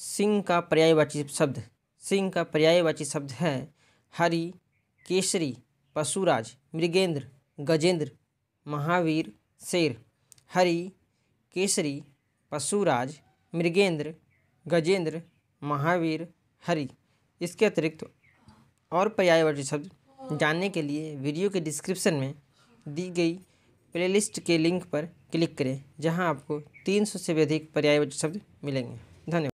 सिंह का पर्यायवाची शब्द। सिंह का पर्यायवाची शब्द है हरि, केसरी, पशुराज, मृगेंद्र, गजेंद्र, महावीर, शेर। हरि, केसरी, पशुराज, मृगेंद्र, गजेंद्र, महावीर, हरि। इसके अतिरिक्त और पर्यायवाची शब्द जानने के लिए वीडियो के डिस्क्रिप्शन में दी गई प्लेलिस्ट के लिंक पर क्लिक करें, जहां आपको 300 से भी अधिक पर्यायवाची शब्द मिलेंगे। धन्यवाद।